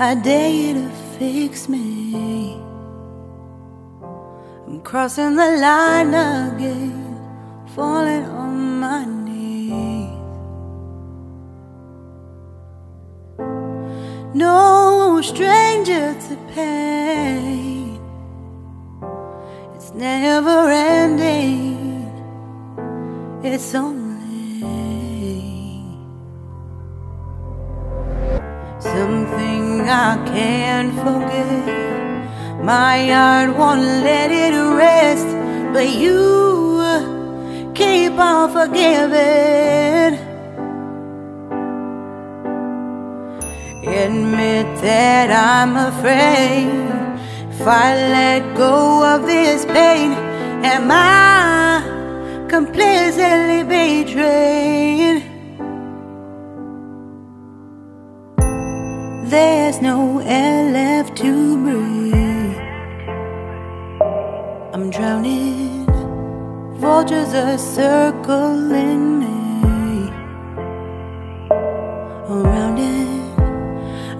I dare you to fix me. I'm crossing the line again, falling on my knees. No stranger to pain, it's never ending, it's only something I can't forget. My heart won't let it rest, but you keep on forgiving. Admit that I'm afraid, if I let go of this pain, am I completely betrayed? There's no air left to breathe, I'm drowning, vultures are circling me, around it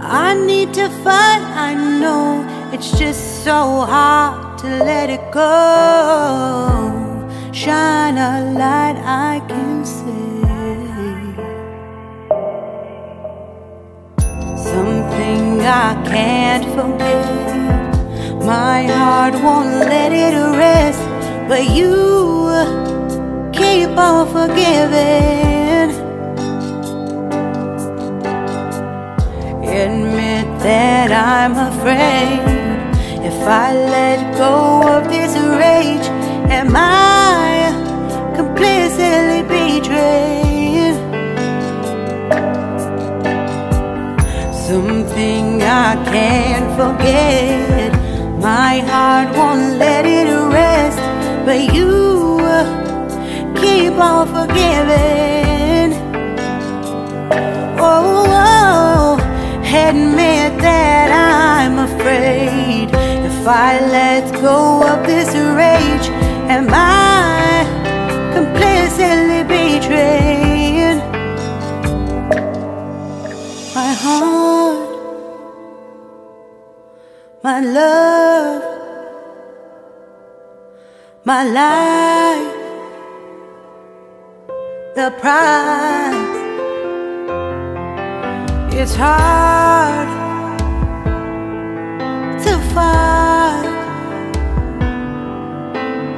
I need to fight, I know it's just so hard to let it go. Shine a light I can see, something I can't forget. My heart won't let it rest, but you keep on forgiving. Admit that I'm afraid, if I let go of this rage, am I completely betrayed? Something I can't forget. My heart won't let it rest, but you keep on forgiving. Oh, admit that I'm afraid, if I let go of this rage, am I completely betrayed? My heart, my love, my life, the prize. It's hard to fight,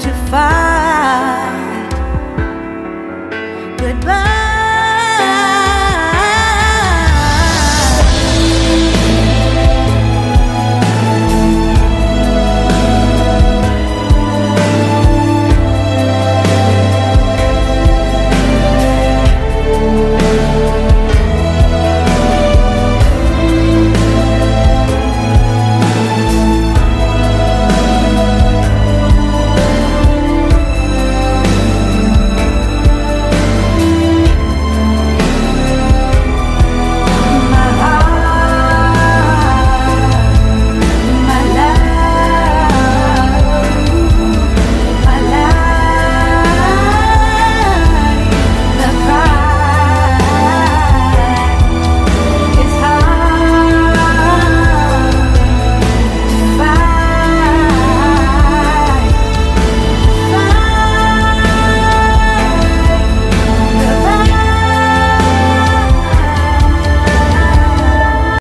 to fight.